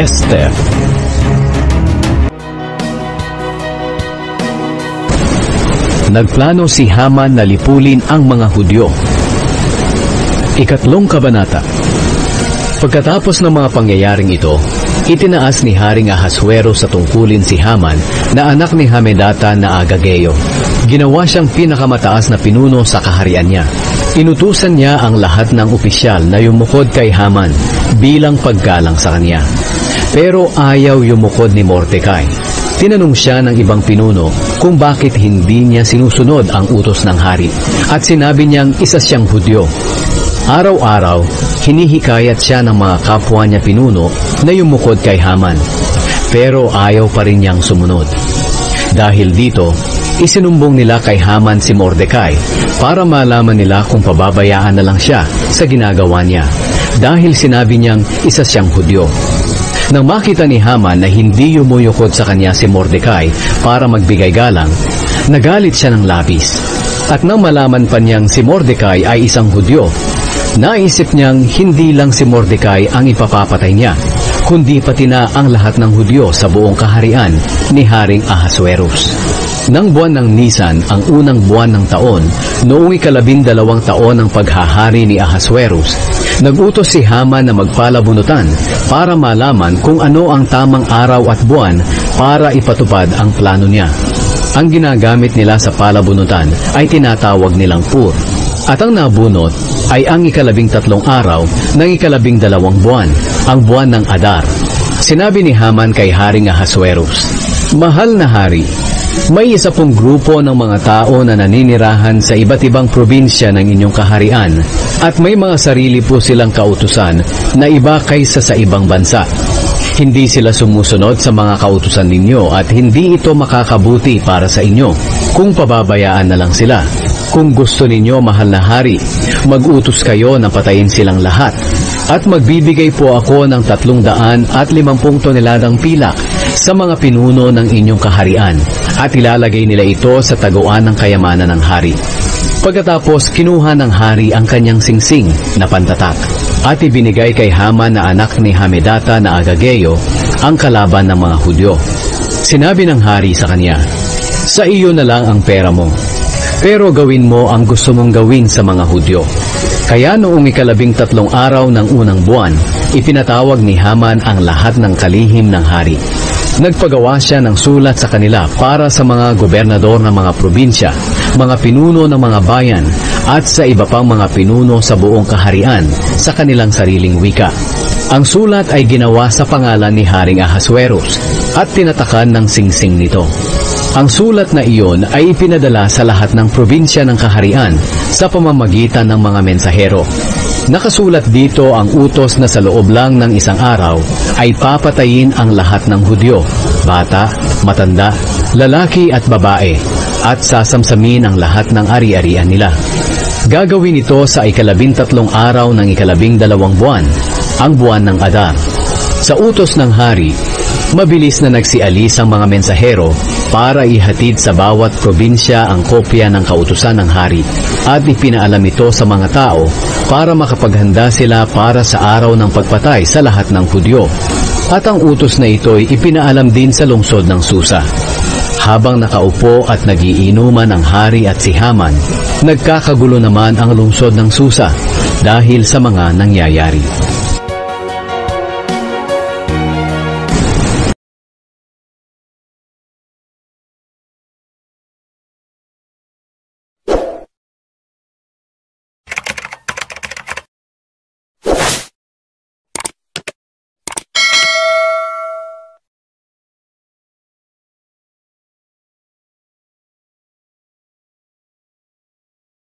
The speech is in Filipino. Esther. Nagplano si Haman na lipulin ang mga Hudyo. Ikatlong kabanata. Pagkatapos ng mga pangyayaring ito, itinaas ni Haring Ahasuerus sa tungkulin si Haman na anak ni Hamedata na Agageyo. Ginawa siyang pinakamataas na pinuno sa kaharian niya. Inutusan niya ang lahat ng opisyal na yumukod kay Haman bilang paggalang sa kanya. Pero ayaw yumukod ni Mordecai. Tinanong siya ng ibang pinuno kung bakit hindi niya sinusunod ang utos ng hari, at sinabi niyang isa siyang Hudyo. Araw-araw, hinihikayat siya ng mga kapwa niya pinuno na yumukod kay Haman, pero ayaw pa rin niyang sumunod. Dahil dito, isinumbong nila kay Haman si Mordecai para malaman nila kung pababayaan na lang siya sa ginagawa niya, dahil sinabi niyang isa siyang Hudyo. Nang makita ni Haman na hindi yumuyukod sa kanya si Mordecai para magbigay galang, nagalit siya ng labis. At nang malaman pa niyang si Mordecai ay isang Hudyo, naisip niyang hindi lang si Mordecai ang ipapapatay niya, kundi pati na ang lahat ng Hudyo sa buong kaharian ni Haring Ahasuerus. Nang buwan ng Nisan, ang unang buwan ng taon, noong ikalabindalawang taon ng paghahari ni Ahasuerus, nagutos si Haman na magpalabunutan para malaman kung ano ang tamang araw at buwan para ipatupad ang plano niya. Ang ginagamit nila sa palabunutan ay tinatawag nilang pur, at ang nabunot ay ang 13 araw ng 12 buwan, ang buwan ng Adar. Sinabi ni Haman kay Haring Ahasuerus, "Mahal na hari, may isa pong grupo ng mga tao na naninirahan sa iba't ibang probinsya ng inyong kaharian, at may mga sarili po silang kautusan na iba kaysa sa ibang bansa. Hindi sila sumusunod sa mga kautusan ninyo at hindi ito makakabuti para sa inyo kung pababayaan na lang sila. Kung gusto ninyo, mahal na hari, mag-utos kayo na patayin silang lahat, at magbibigay po ako ng 350 toneladang pilak sa mga pinuno ng inyong kaharian, at ilalagay nila ito sa taguan ng kayamanan ng hari." Pagkatapos, kinuha ng hari ang kanyang singsing na pantatak at ibinigay kay Haman na anak ni Hamedata na Agageyo, ang kalaban ng mga Hudyo. Sinabi ng hari sa kanya, "Sa iyo na lang ang pera mo, pero gawin mo ang gusto mong gawin sa mga Hudyo." Kaya noong 13 araw ng unang buwan, ipinatawag ni Haman ang lahat ng kalihim ng hari. Nagpagawa siya ng sulat sa kanila para sa mga gobernador ng mga probinsya, mga pinuno ng mga bayan, at sa iba pang mga pinuno sa buong kaharian sa kanilang sariling wika. Ang sulat ay ginawa sa pangalan ni Haring Ahasuerus at tinatakan ng singsing nito. Ang sulat na iyon ay ipinadala sa lahat ng probinsya ng kaharian sa pamamagitan ng mga mensahero. Nakasulat dito ang utos na sa loob lang ng isang araw ay papatayin ang lahat ng Hudyo, bata, matanda, lalaki at babae, at sasamsamin ang lahat ng ari-arian nila. Gagawin ito sa 13 araw ng 12 buwan, ang buwan ng Adar. Sa utos ng hari, mabilis na nagsialis ang mga mensahero para ihatid sa bawat probinsya ang kopya ng kautusan ng hari, at ipinaalam ito sa mga tao para makapaghanda sila para sa araw ng pagpatay sa lahat ng Hudyo. At ang utos na ito'y ipinaalam din sa lungsod ng Susa. Habang nakaupo at nagiinuman ang hari at si Haman, nagkakagulo naman ang lungsod ng Susa dahil sa mga nangyayari.